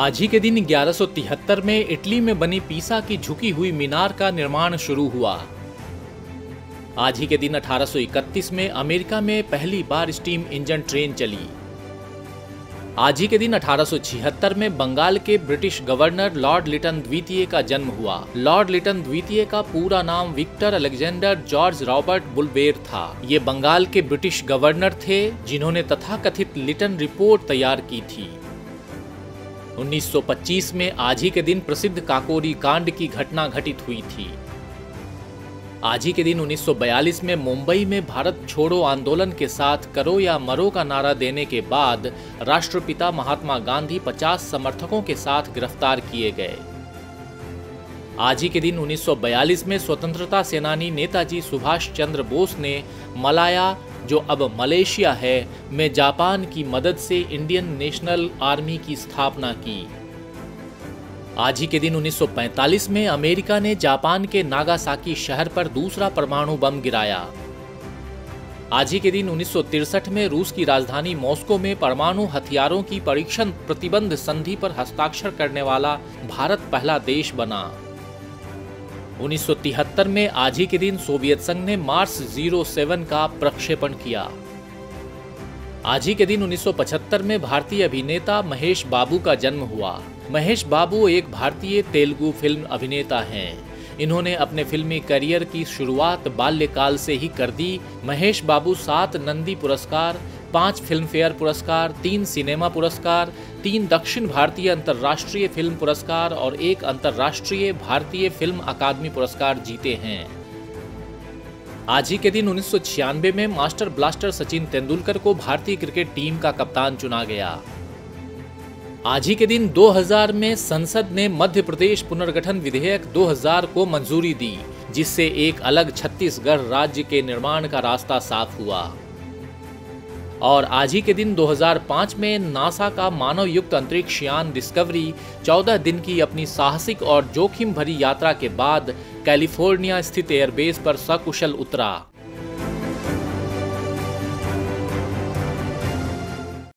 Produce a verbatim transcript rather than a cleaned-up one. आज ही के दिन ग्यारह सौ तिहत्तर में इटली में बनी पीसा की झुकी हुई मीनार का निर्माण शुरू हुआ। आज ही के दिन अठारह सौ इकतीस में अमेरिका में पहली बार स्टीम इंजन ट्रेन चली। आज ही के दिन अठारह सौ छिहत्तर में बंगाल के ब्रिटिश गवर्नर लॉर्ड लिटन द्वितीय का जन्म हुआ। लॉर्ड लिटन द्वितीय का पूरा नाम Victor Alexander George Robert Bulwer था। ये बंगाल के ब्रिटिश गवर्नर थे जिन्होंने तथाकथित लिटन रिपोर्ट तैयार की थी। उन्नीस सौ पच्चीस में आज ही के दिन प्रसिद्ध काकोरी कांड की घटना घटित हुई थी। आज ही के दिन उन्नीस सौ बयालीस में मुंबई में भारत छोड़ो आंदोलन के साथ करो या मरो का नारा देने के बाद राष्ट्रपिता महात्मा गांधी पचास समर्थकों के साथ गिरफ्तार किए गए। आज ही के दिन उन्नीस सौ बयालीस में स्वतंत्रता सेनानी नेताजी सुभाष चंद्र बोस ने मलाया, जो अब मलेशिया है, में जापान की मदद से इंडियन नेशनल आर्मी की स्थापना की। आज ही के दिन उन्नीस सौ पैंतालीस में अमेरिका ने जापान के नागासाकी शहर पर दूसरा परमाणु बम गिराया। आज ही के दिन उन्नीस सौ तिरसठ में रूस की राजधानी मॉस्को में परमाणु हथियारों की परीक्षण प्रतिबंध संधि पर हस्ताक्षर करने वाला भारत पहला देश बना। उन्नीस सौ तिहत्तर में आज ही के दिन सोवियत संघ ने मार्स ज़ीरो सेवन का प्रक्षेपण किया। आज ही के दिन उन्नीस सौ पचहत्तर में भारतीय अभिनेता महेश बाबू का जन्म हुआ। महेश बाबू एक भारतीय तेलुगु फिल्म अभिनेता हैं। इन्होंने अपने फिल्मी करियर की शुरुआत बाल्यकाल से ही कर दी। महेश बाबू सात नंदी पुरस्कार, पाँच फिल्मफेयर पुरस्कार, तीन सिनेमा पुरस्कार, तीन दक्षिण भारतीय अंतर्राष्ट्रीय फिल्म पुरस्कार और एक अंतर्राष्ट्रीय भारतीय फिल्म अकादमी पुरस्कार जीते हैं। आज ही के दिन उन्नीस सौ छियानवे में मास्टर ब्लास्टर सचिन तेंदुलकर को भारतीय क्रिकेट टीम का कप्तान चुना गया। आज ही के दिन दो हज़ार में संसद ने मध्य प्रदेश पुनर्गठन विधेयक दो हज़ार को मंजूरी दी, जिससे एक अलग छत्तीसगढ़ राज्य के निर्माण का रास्ता साफ हुआ। और आज ही के दिन दो हज़ार पाँच में नासा का मानव युक्त अंतरिक्ष यान डिस्कवरी चौदह दिन की अपनी साहसिक और जोखिम भरी यात्रा के बाद कैलिफोर्निया स्थित एयरबेस पर सकुशल उतरा।